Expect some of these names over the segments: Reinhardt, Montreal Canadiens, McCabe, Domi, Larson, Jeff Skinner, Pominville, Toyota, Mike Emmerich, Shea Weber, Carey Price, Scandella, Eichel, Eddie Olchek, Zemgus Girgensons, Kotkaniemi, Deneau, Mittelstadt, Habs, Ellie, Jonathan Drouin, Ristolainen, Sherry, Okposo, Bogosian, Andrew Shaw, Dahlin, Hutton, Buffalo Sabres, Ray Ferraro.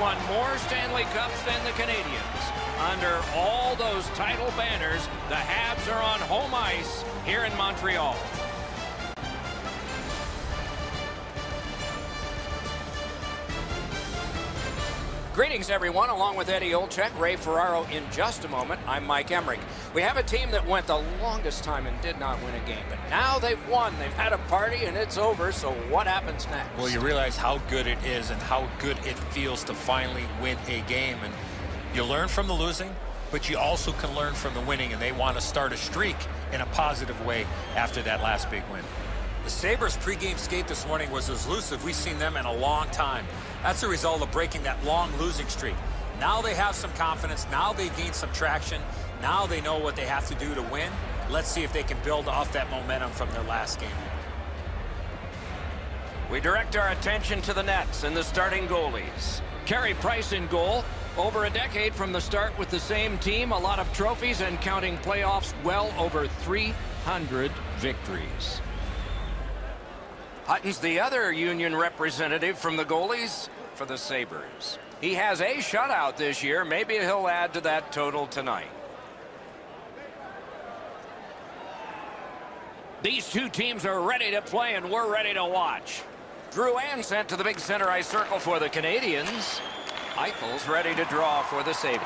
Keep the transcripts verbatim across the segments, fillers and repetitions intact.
won more Stanley Cups than the Canadiens. Under all those title banners, the Habs are on home ice here in Montreal. Greetings, everyone. Along with Eddie Olchek, Ray Ferraro in just a moment, I'm Mike Emmerich. We have a team that went the longest time and did not win a game, but now they've won. They've had a party, and it's over, so what happens next? Well, you realize how good it is and how good it feels to finally win a game. And you learn from the losing, but you also can learn from the winning, and they want to start a streak in a positive way after that last big win. The Sabres pregame skate this morning was as loose as we've seen them in a long time. That's the result of breaking that long losing streak. Now they have some confidence. Now they've gained some traction. Now they know what they have to do to win. Let's see if they can build off that momentum from their last game. We direct our attention to the Nets and the starting goalies. Carey Price in goal. Over a decade from the start with the same team, a lot of trophies and counting playoffs, well over three hundred victories. Hutton's the other union representative from the goalies for the Sabres. He has a shutout this year. Maybe he'll add to that total tonight. These two teams are ready to play, and we're ready to watch. Drouin sent to the big center ice circle for the Canadiens. Eichel's ready to draw for the Sabres.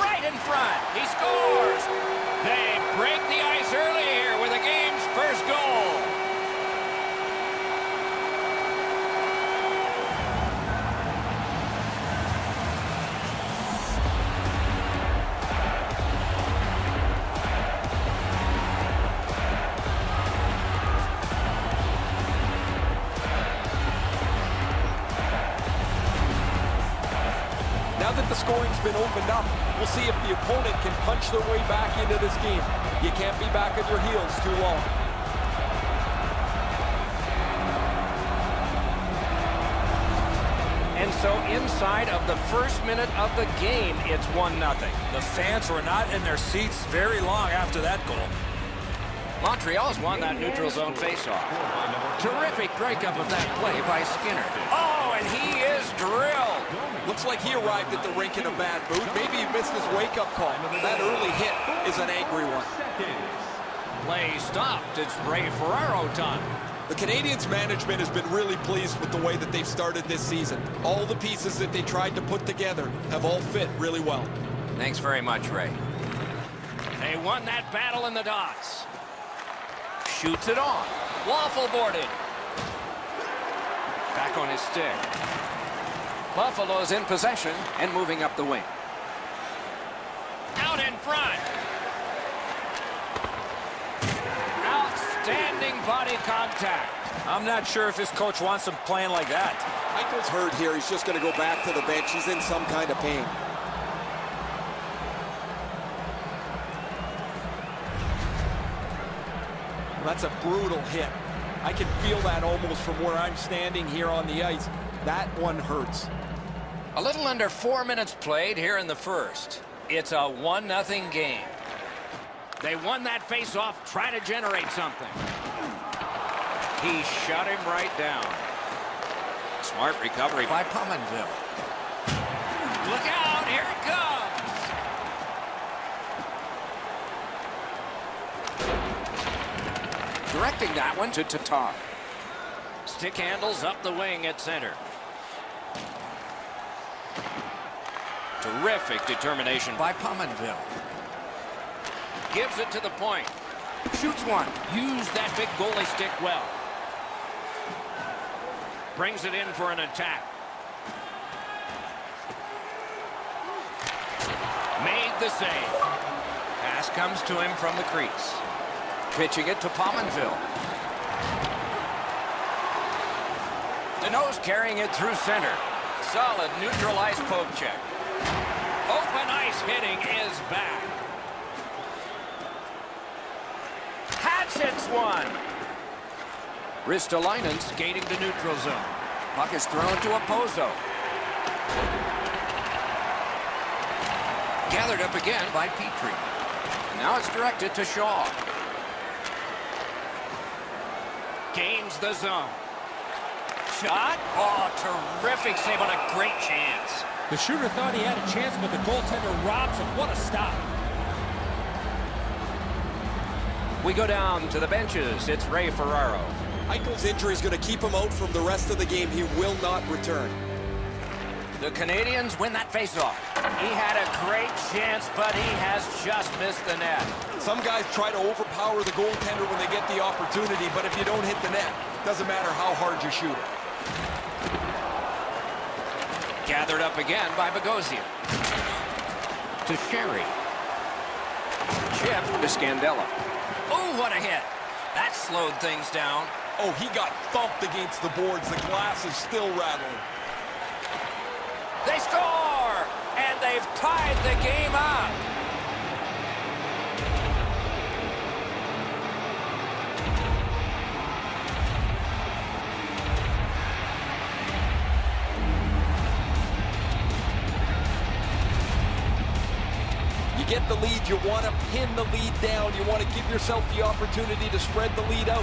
Right in front. He scores. They break the ice early here with the game's first goal. Now that the scoring's been opened up, we'll see if the opponent can punch their way back into this game. You can't be back on your heels too long. And so inside of the first minute of the game, it's one nothing. The fans were not in their seats very long after that goal. Montreal's won that neutral zone faceoff. Terrific breakup of that play by Skinner. Oh, and he is drilled. Looks like he arrived at the rink in a bad mood. Maybe he missed his wake-up call. That early hit is an angry one. Play stopped. It's Ray Ferraro time. The Canadiens' management has been really pleased with the way that they've started this season. All the pieces that they tried to put together have all fit really well. Thanks very much, Ray. They won that battle in the dots. Shoots it on. Waffle boarded. Back on his stick. Buffalo's in possession and moving up the wing. Out in front. Outstanding body contact. I'm not sure if his coach wants him playing like that. Eichel's hurt here. He's just going to go back to the bench. He's in some kind of pain. That's a brutal hit. I can feel that almost from where I'm standing here on the ice. That one hurts. A little under four minutes played here in the first. It's a one nothing game. They won that face-off, trying to generate something. He shut him right down. Smart recovery by Pominville. Look out, here it comes. Directing that one to Tatar. Stick handles up the wing at center. Terrific determination by Pominville. Gives it to the point. Shoots one. Used that big goalie stick well. Brings it in for an attack. Made the save. Pass comes to him from the crease. Pitching it to Pominville. Deneau's carrying it through center. Solid neutral ice poke check. Open ice hitting is back. Hatchets one. Ristolainen skating to neutral zone. Puck is thrown to Okposo. Gathered up again by Petrie. Now it's directed to Shaw. Gains the zone. shot. Oh, terrific save on a great chance. The shooter thought he had a chance, but the goaltender robs him. What a stop. We go down to the benches. It's Ray Ferraro. Eichel's injury is going to keep him out from the rest of the game. He will not return. The Canadiens win that faceoff. He had a great chance, but he has just missed the net. Some guys try to overpower the goaltender when they get the opportunity, but if you don't hit the net, doesn't matter how hard you shoot it. Gathered up again by Bogosian. To Sherry. Chip to Scandella. Oh, what a hit. That slowed things down. Oh, he got thumped against the boards. The glass is still rattling. They score! And they've tied the game up. You get the lead, you want to pin the lead down. You want to give yourself the opportunity to spread the lead out.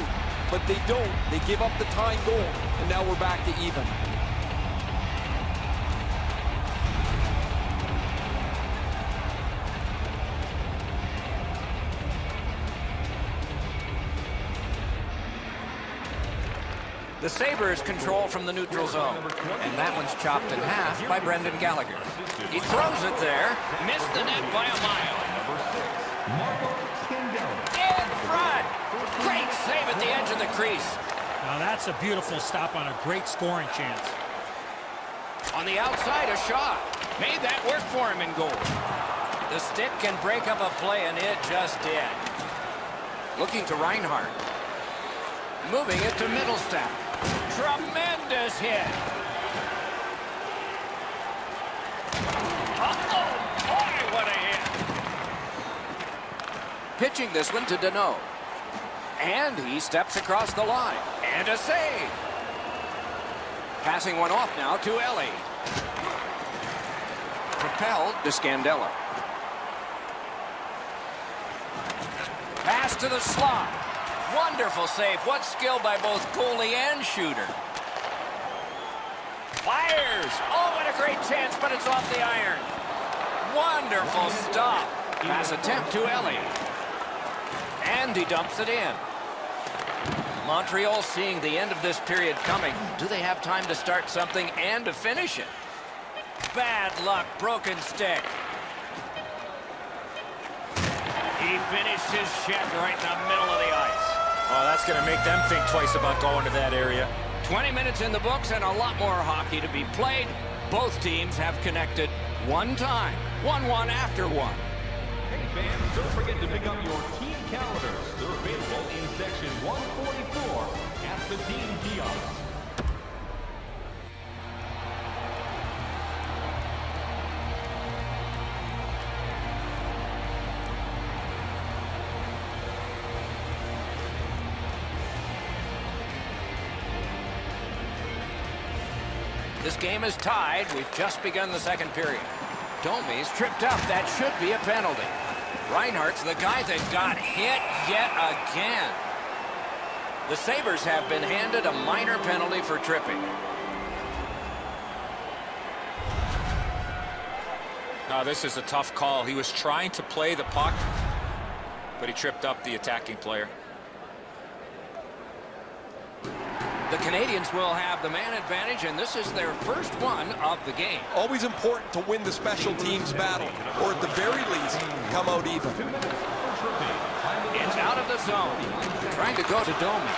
But they don't. They give up the tying goal. And now we're back to even. The Sabres control from the neutral zone, and that one's chopped in half by Brendan Gallagher. He throws it there, missed the net by a mile. In front! Great save at the edge of the crease. Now that's a beautiful stop on a great scoring chance. On the outside, a shot. Made that work for him in goal. The stick can break up a play, and it just did. Looking to Reinhardt. Moving it to Mittelstadt. Tremendous hit. Uh-oh, boy, what a hit. Pitching this one to Deneau. And he steps across the line. And a save. Passing one off now to Ellie. Propelled to Scandella. Pass to the slot. Wonderful save. What skill by both goalie and shooter. Fires. Oh, what a great chance, but it's off the iron. Wonderful stop. Pass attempt to Ellie. And he dumps it in. Montreal seeing the end of this period coming. Do they have time to start something and to finish it? Bad luck. Broken stick. He finished his check right in the middle of the ice. Oh, that's going to make them think twice about going to that area. twenty minutes in the books and a lot more hockey to be played. Both teams have connected one time. one one after one. Hey, fans, don't forget to pick up your team calendars. They're available in section one forty-four at the team kiosk. This game is tied. We've just begun the second period. Domi's tripped up. That should be a penalty. Reinhardt's the guy that got hit yet again. The Sabres have been handed a minor penalty for tripping. Now this is a tough call. He was trying to play the puck, but he tripped up the attacking player. The Canadiens will have the man advantage, and this is their first one of the game. Always important to win the special teams battle, or at the very least, come out even. It's out of the zone. Trying to go to Domi.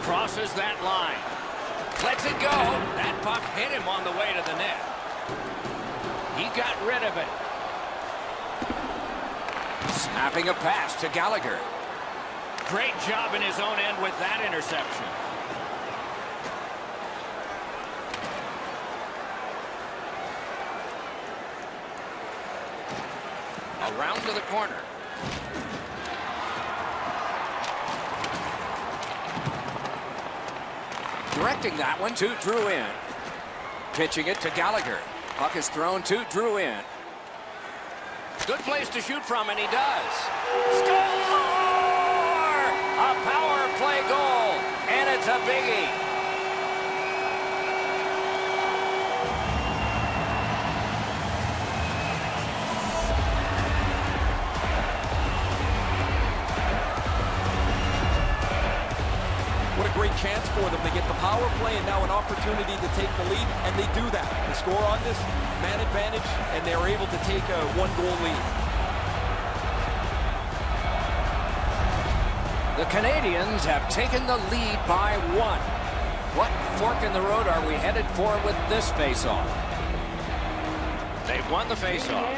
Crosses that line. Lets it go. That puck hit him on the way to the net. He got rid of it. Snapping a pass to Gallagher. Great job in his own end with that interception. Around to the corner. Directing that one to Drouin. Pitching it to Gallagher. Puck is thrown to Drouin. Good place to shoot from, and he does. Score! A power play goal, and it's a biggie. chance for them. They get the power play and now an opportunity to take the lead, and they do that. They score on this man advantage, and they're able to take a one-goal lead. The Canadiens have taken the lead by one. What fork in the road are we headed for with this faceoff? They've won the faceoff.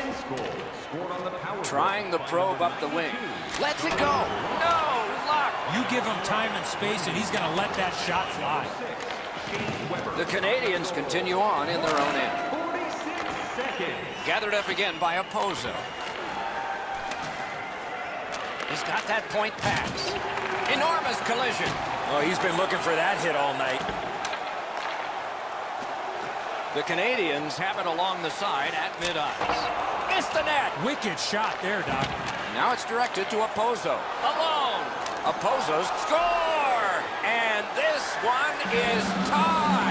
Trying the probe up the wing. Let's it go. No luck. You give him time and space, and he's going to let that shot fly. The Canadiens continue on in their own end. Gathered up again by Okposo. He's got that point pass. Enormous collision. Oh, he's been looking for that hit all night. The Canadiens have it along the side at mid-ice. Missed the net. Wicked shot there, Doc. Now it's directed to Okposo. Alone. Okposo score. And this one is tied.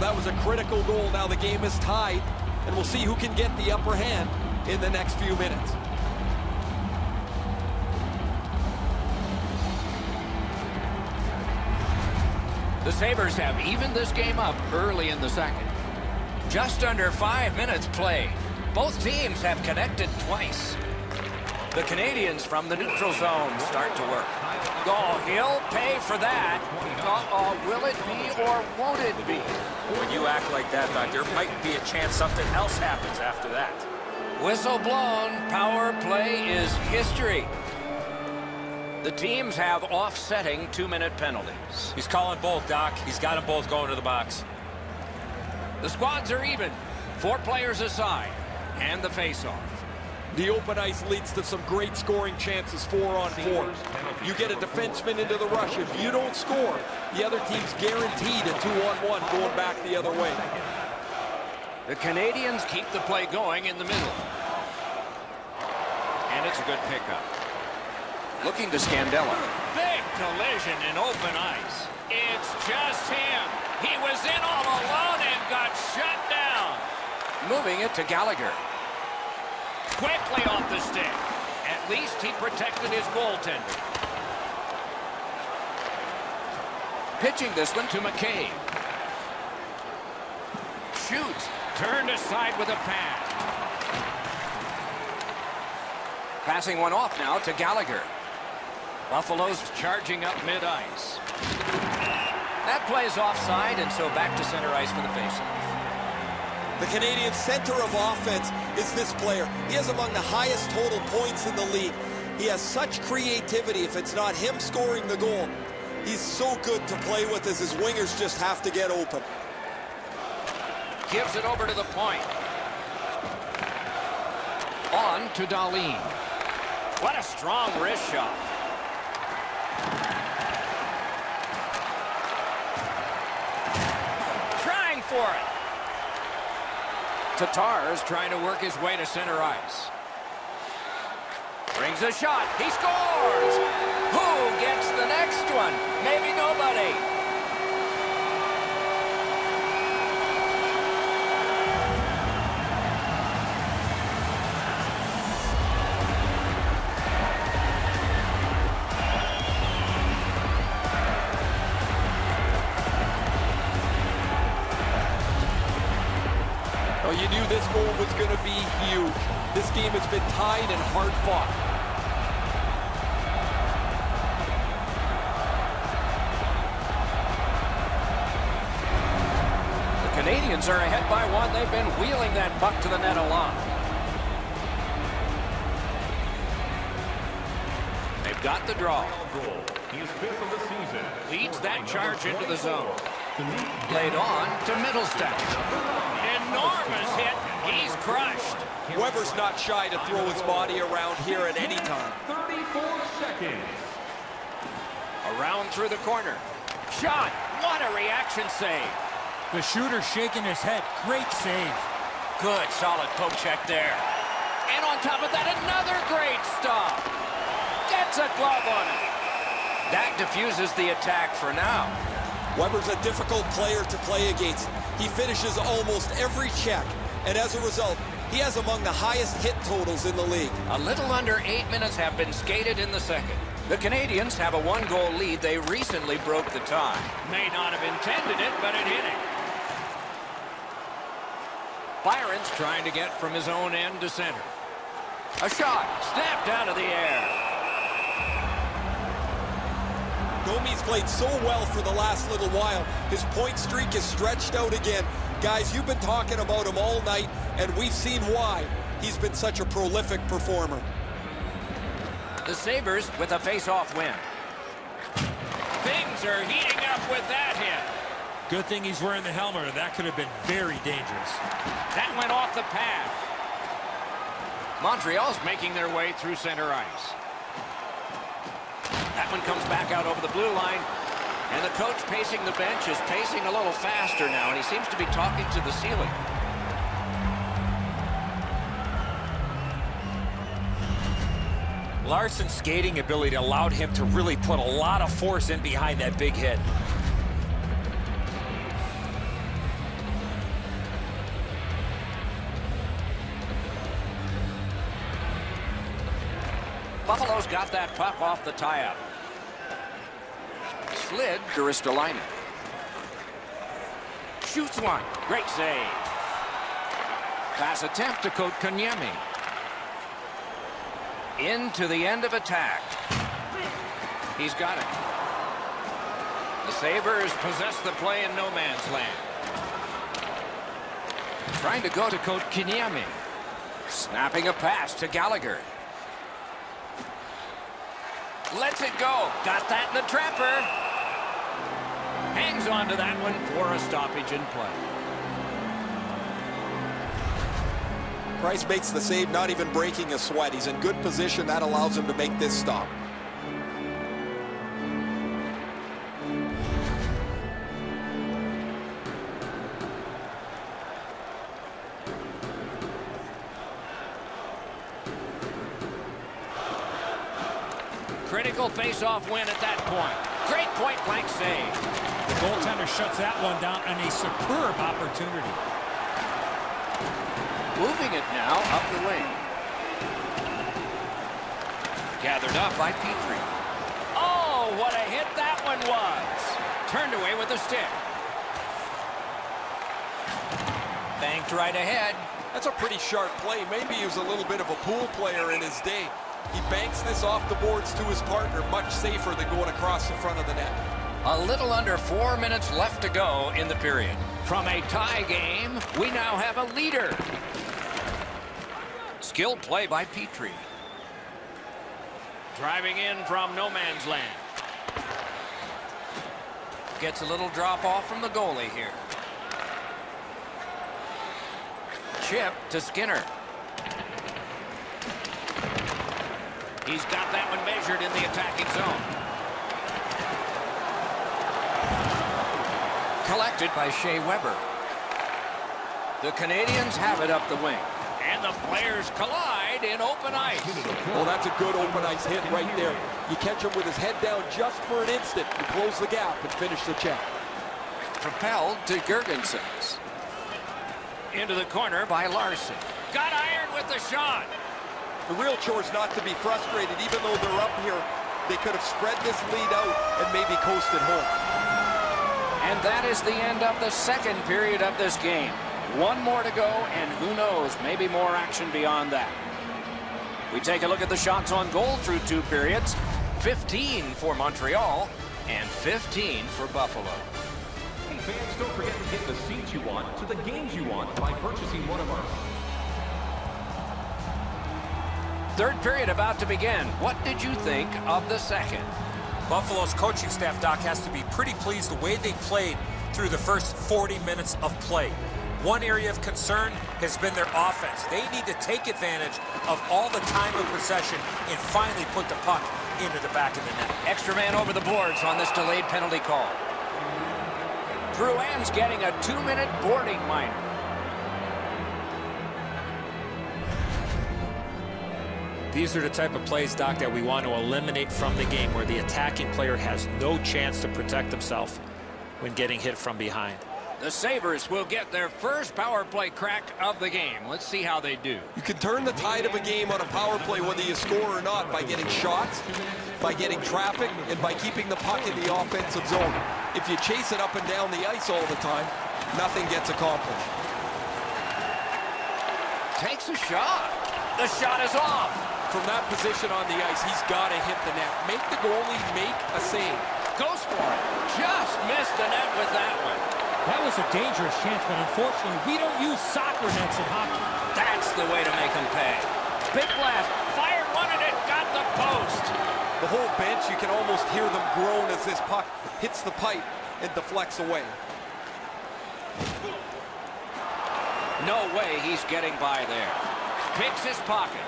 That was a critical goal. Now the game is tied, and we'll see who can get the upper hand in the next few minutes. The Sabres have evened this game up early in the second. Just under five minutes played. Both teams have connected twice. The Canadiens from the neutral zone start to work. Oh, he'll pay for that. Uh-oh, will it be or won't it be? When you act like that, Doc, there might be a chance something else happens after that. Whistle blown, power play is history. The teams have offsetting two-minute penalties. He's calling both, Doc. He's got them both going to the box. The squads are even. Four players aside, and the face-off. The open ice leads to some great scoring chances four on four. You get a defenseman into the rush. If you don't score, the other team's guaranteed a two-on-one going back the other way. The Canadiens keep the play going in the middle. And it's a good pickup. Looking to Scandella. Big collision in open ice. It's just him. He was in all alone and got shut down. Moving it to Gallagher. Quickly off the stick. At least he protected his goaltender. Pitching this one to McCabe. Shoots. Turned aside with a pass. Passing one off now to Gallagher. Buffalo's charging up mid-ice. That plays offside, and so back to center ice for the faceoff. The Canadiens' center of offense is this player. He has among the highest total points in the league. He has such creativity. If it's not him scoring the goal, he's so good to play with as his wingers just have to get open. Gives it over to the point. On to Dahlin. What a strong wrist shot. Trying for it. Tatar is trying to work his way to center ice. Brings a shot. He scores! Who gets the next one? Maybe nobody. You knew this goal was going to be huge. This game has been tied and hard fought. The Canadiens are ahead by one. They've been wheeling that puck to the net a lot. They've got the draw. Leads that charge into the zone. Played on to Mittelstadt. Enormous hit. He's crushed. Weber's not shy to throw his body around here at any time. thirty-four seconds. Around through the corner. Shot. What a reaction save. The shooter shaking his head. Great save. Good, solid poke check there. And on top of that, another great stop. Gets a glove on it. That diffuses the attack for now. Weber's a difficult player to play against. He finishes almost every check, and as a result, he has among the highest hit totals in the league. A little under eight minutes have been skated in the second. The Canadiens have a one-goal lead. They recently broke the tie. May not have intended it, but it hit it. Byron's trying to get from his own end to center. A shot snapped out of the air. Domi's played so well for the last little while. His point streak is stretched out again. Guys, you've been talking about him all night, and we've seen why he's been such a prolific performer. The Sabres with a face-off win. Things are heating up with that hit. Good thing he's wearing the helmet, or that could have been very dangerous. That went off the pass. Montreal's making their way through center ice. That one comes back out over the blue line, and the coach pacing the bench is pacing a little faster now, and he seems to be talking to the ceiling. Larson's skating ability allowed him to really put a lot of force in behind that big hit. Buffalo's got that puck off the tie-up. Slid to Ristolainen. Shoots one. Great save. Pass attempt to Kotkaniemi. Into the end of attack. He's got it. The Sabres possess the play in no man's land. Trying to go to Kotkaniemi. Snapping a pass to Gallagher. Lets it go. Got that in the trapper. Hangs on to that one for a stoppage in play. Price makes the save, not even breaking a sweat. He's in good position. That allows him to make this stop. Critical face-off win at that point. Great point-blank save. The goaltender shuts that one down on a superb opportunity. Moving it now up the wing. Gathered up by Petrie. Oh, what a hit that one was. Turned away with a stick. Banked right ahead. That's a pretty sharp play. Maybe he was a little bit of a pool player in his day. He banks this off the boards to his partner, much safer than going across the front of the net. A little under four minutes left to go in the period. From a tie game, we now have a leader. Skilled play by Petrie. Driving in from no man's land. Gets a little drop off from the goalie here. Chip to Skinner. He's got that one measured in the attacking zone. Collected by Shea Weber. The Canadiens have it up the wing. And the players collide in open ice. Well, that's a good open ice hit right there. You catch him with his head down just for an instant to close the gap and finish the check. Propelled to Girgensons. Into the corner by Larson. Got iron with the shot. The real chore's not to be frustrated. Even though they're up here, they could have spread this lead out and maybe coasted home. And that is the end of the second period of this game. One more to go, and who knows, maybe more action beyond that. We take a look at the shots on goal through two periods. fifteen for Montreal and fifteen for Buffalo. Hey fans, don't forget to get the seats you want to the games you want by purchasing one of our... Third period about to begin. What did you think of the second? Buffalo's coaching staff, Doc, has to be pretty pleased the way they played through the first forty minutes of play. One area of concern has been their offense. They need to take advantage of all the time of possession and finally put the puck into the back of the net. Extra man over the boards on this delayed penalty call. Drouin's getting a two-minute boarding minor. These are the type of plays, Doc, that we want to eliminate from the game, where the attacking player has no chance to protect himself when getting hit from behind. The Sabres will get their first power play crack of the game. Let's see how they do. You can turn the tide of a game on a power play, whether you score or not, by getting shots, by getting traffic, and by keeping the puck in the offensive zone. If you chase it up and down the ice all the time, nothing gets accomplished. Takes a shot. The shot is off. From that position on the ice, he's got to hit the net. Make the goalie make a save. Goes for it. Just missed the net with that one. That was a dangerous chance, but unfortunately, we don't use soccer nets in hockey. That's the way to make them pay. Big blast, fired one, and it got the post. The whole bench, you can almost hear them groan as this puck hits the pipe and deflects away. No way he's getting by there. Picks his pocket,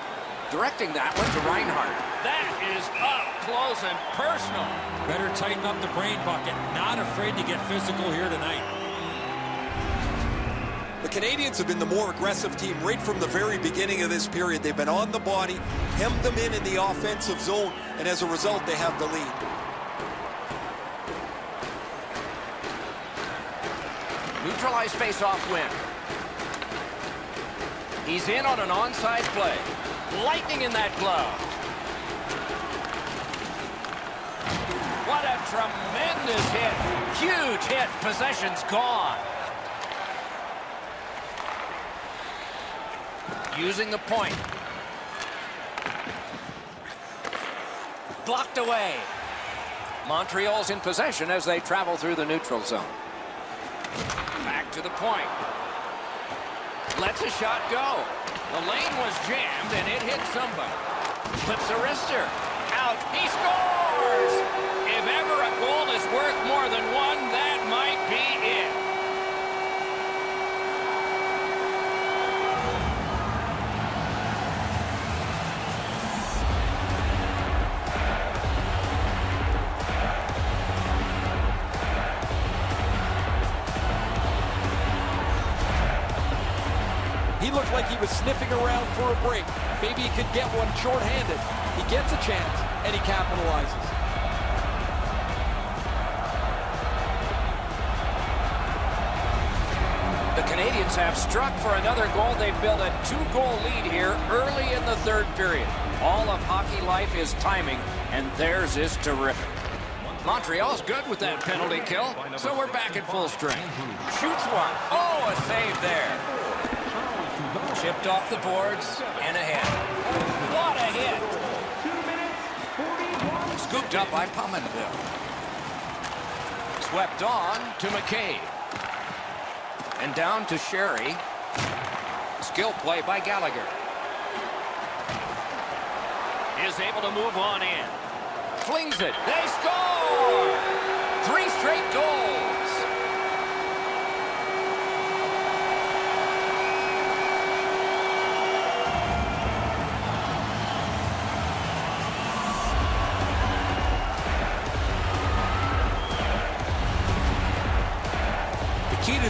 directing that one to Reinhardt. That is up close and personal. Better tighten up the brain bucket. Not afraid to get physical here tonight. The Canadiens have been the more aggressive team right from the very beginning of this period. They've been on the body, hemmed them in in the offensive zone, and as a result, they have the lead. Neutralized faceoff win. He's in on an onside play. Lightning in that glove. What a tremendous hit. Huge hit. Possession's gone. Using the point. Blocked away. Montreal's in possession as they travel through the neutral zone. Back to the point. Lets a shot go. The lane was jammed and it hit somebody. Flips a wrister. Out. He scores! If ever a goal is worth more than one, that might be it. Looked like he was sniffing around for a break. Maybe he could get one shorthanded. He gets a chance, and he capitalizes. The Canadiens have struck for another goal. They've built a two-goal lead here early in the third period. All of hockey life is timing, and theirs is terrific. Montreal's good with that penalty kill, so we're back at full strength. Shoots one. Oh, a save there. Chipped off the boards and ahead. What a hit! Scooped up by Pominville. Swept on to McCabe. And down to Sherry. Skill play by Gallagher. Is able to move on in. Flings it. They score! Three straight goals!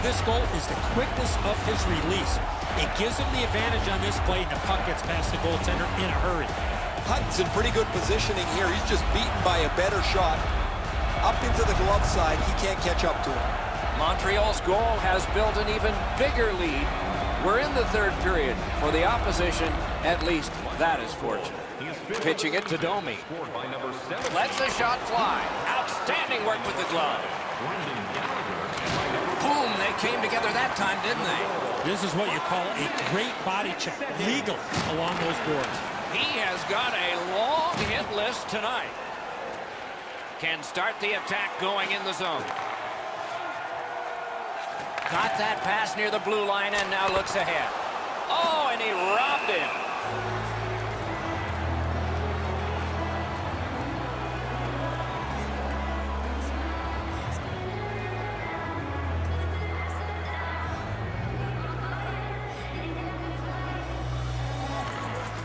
This goal is the quickness of his release. It gives him the advantage on this play, and the puck gets past the goaltender in a hurry. Hutton's in pretty good positioning here. He's just beaten by a better shot. Up into the glove side, he can't catch up to him. Montreal's goal has built an even bigger lead. We're in the third period. For the opposition, at least that is fortunate. Pitching it to Domi. Lets the shot fly. Outstanding work with the glove. Boom, they came together that time, didn't they? This is what you call a great body check, legal along those boards. He has got a long hit list tonight. Can start the attack going in the zone. Got that pass near the blue line and now looks ahead. Oh, and he robbed him.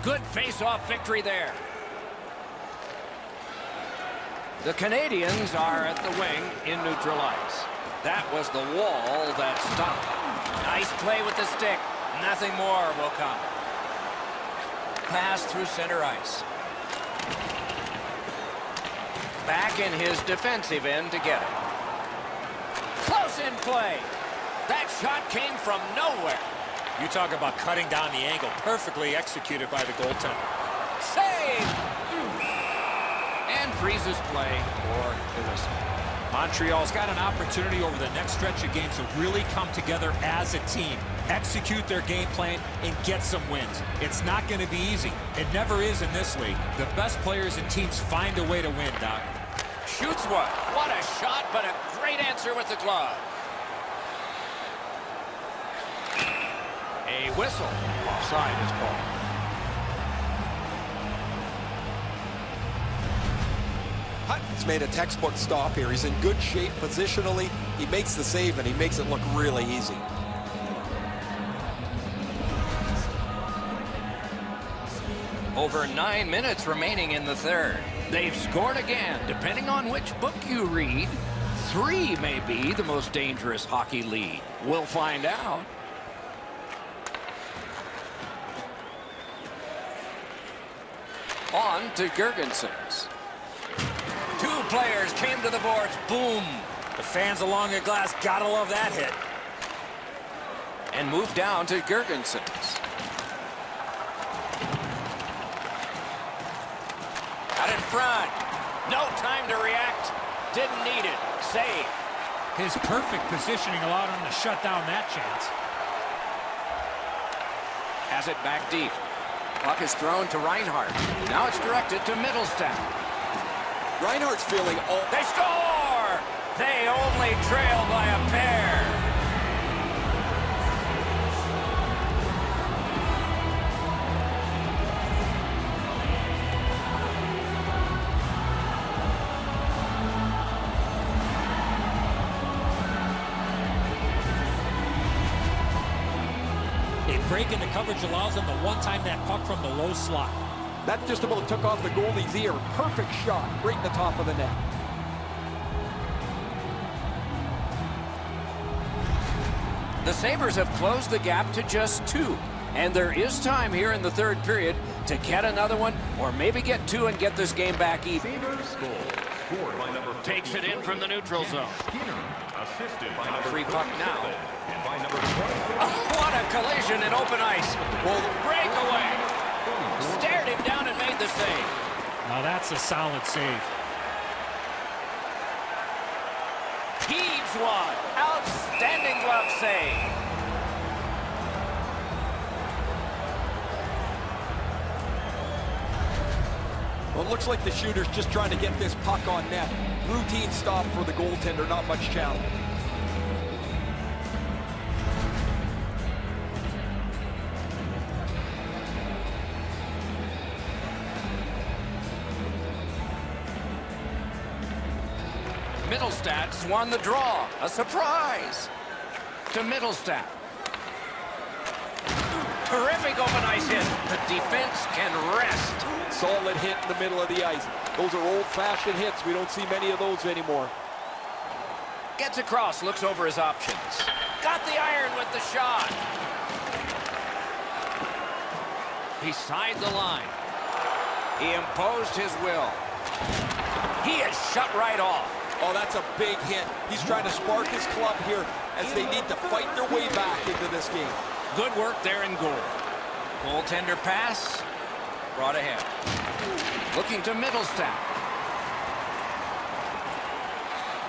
Good face-off victory there. The Canadiens are at the wing in neutral ice. That was the wall that stopped. Nice play with the stick. Nothing more will come. pass through center ice. Back in his defensive end to get it. Close in play. That shot came from nowhere. You talk about cutting down the angle. Perfectly executed by the goaltender. Save! And freezes play for the whistle. Montreal's got an opportunity over the next stretch of games to really come together as a team, execute their game plan, and get some wins. It's not going to be easy. It never is in this league. The best players and teams find a way to win, Doc. Shoots one. What a shot, but a great answer with the glove. A whistle. Offside is called. Hutton's made a textbook stop here. He's in good shape positionally. He makes the save, and he makes it look really easy. Over nine minutes remaining in the third. They've scored again, depending on which book you read. Three may be the most dangerous hockey lead. We'll find out. On to Girgensons. Two players came to the boards. Boom. The fans along the glass gotta love that hit. And move down to Girgensons. Out in front. No time to react. Didn't need it. Save. His perfect positioning allowed him to shut down that chance. Has it back deep. Puck is thrown to Reinhardt. Now it's directed to Mittelstadt. Reinhardt's feeling all... They score! They only trail by a pair. Break in the coverage allows him to one-time that puck from the low slot. That just about took off the goalie's ear. Perfect shot, right in the top of the net. The Sabres have closed the gap to just two, and there is time here in the third period to get another one, or maybe get two and get this game back even. Takes it in from the neutral zone. A free puck now. What a collision in open ice. Well, breakaway. Stared him down and made the save. Now that's a solid save. Heaves one. Outstanding glove save. Well, it looks like the shooter's just trying to get this puck on net. Routine stop for the goaltender. Not much challenge. Mittelstadt's won the draw. A surprise to Mittelstadt. Terrific open ice hit. The defense can rest. Solid hit in the middle of the ice. Those are old-fashioned hits. We don't see many of those anymore. Gets across, looks over his options. Got the iron with the shot. Beside the line. He imposed his will. He is shut right off. Oh, that's a big hit. He's trying to spark his club here as they need to fight their way back into this game. Good work there in goal. Goaltender pass. Brought ahead. Looking to Mittelstadt.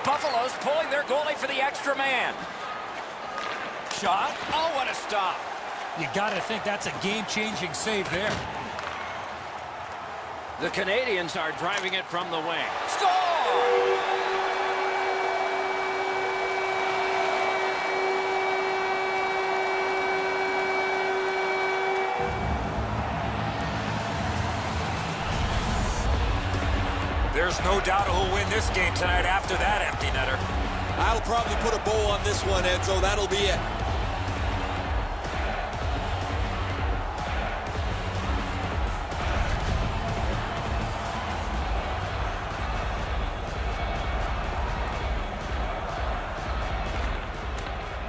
Buffalo's pulling their goalie for the extra man. Shot. Oh, what a stop. You got to think that's a game-changing save there. The Canadiens are driving it from the wing. Score! There's no doubt who'll win this game tonight after that empty netter. I'll probably put a bow on this one, Ed, so that'll be it.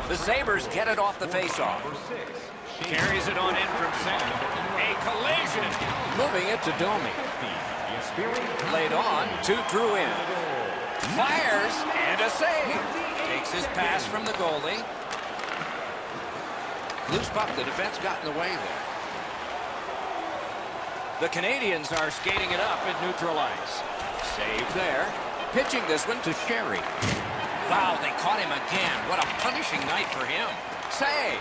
The Sabres get it off the faceoff. Carries it on in from second. A collision. Moving it to Domi. Laid on to Drouin. Fires and a save. Takes his pass from the goalie. Loose puck. The defense got in the way there. The Canadiens are skating it up and neutralize. Save there. Pitching this one to Sherry. Wow, they caught him again. What a punishing night for him. Save.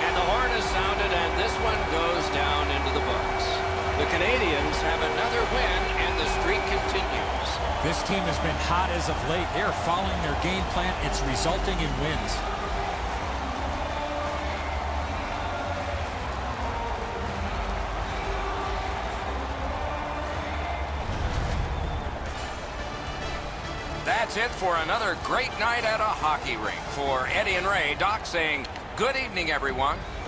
And the horn is sounded, and this one goes down into the books. The Canadiens have another win, and the streak continues. This team has been hot as of late. They are following their game plan. It's resulting in wins. That's it for another great night at a hockey rink. For Eddie and Ray, Doc saying good evening, everyone.